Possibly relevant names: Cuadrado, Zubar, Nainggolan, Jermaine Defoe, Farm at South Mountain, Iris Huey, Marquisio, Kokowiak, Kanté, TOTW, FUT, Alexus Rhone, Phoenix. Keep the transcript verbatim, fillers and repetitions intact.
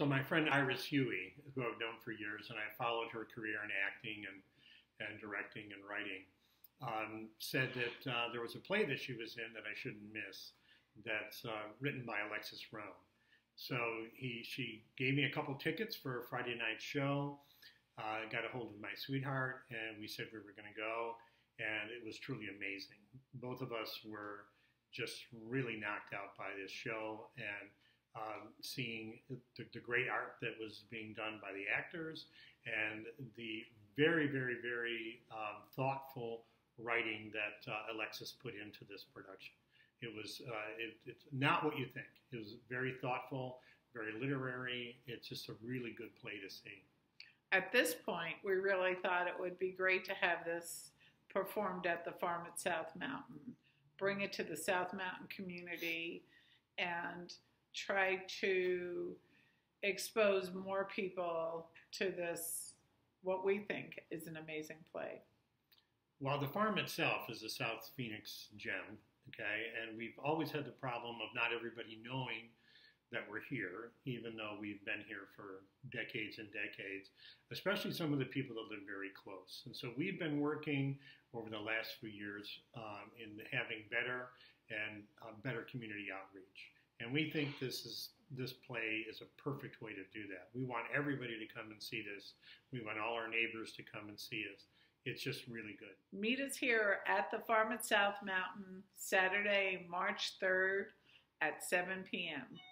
So my friend Iris Huey, who I've known for years, and I followed her career in acting and, and directing and writing, um, said that uh, there was a play that she was in that I shouldn't miss that's uh, written by Alexus Rhone. So he, she gave me a couple tickets for a Friday night show. I uh, got a hold of my sweetheart, and we said we were going to go, and it was truly amazing. Both of us were just really knocked out by this show, and Um, seeing the, the great art that was being done by the actors and the very, very, very um, thoughtful writing that uh, Alexus put into this production. It was uh, it, it's not what you think. It was very thoughtful, very literary. It's just a really good play to see. At this point, we really thought it would be great to have this performed at the Farm at South Mountain, bring it to the South Mountain community, and try to expose more people to this, what we think is an amazing play. Well, the farm itself is a South Phoenix gem, okay? And we've always had the problem of not everybody knowing that we're here, even though we've been here for decades and decades, especially some of the people that live very close. And so we've been working over the last few years um, in having better and uh, better community outreach. And we think this is this play is a perfect way to do that. We want everybody to come and see this. We want all our neighbors to come and see us. It's just really good. Meet us here at the Farm at South Mountain, Saturday, March third at seven p m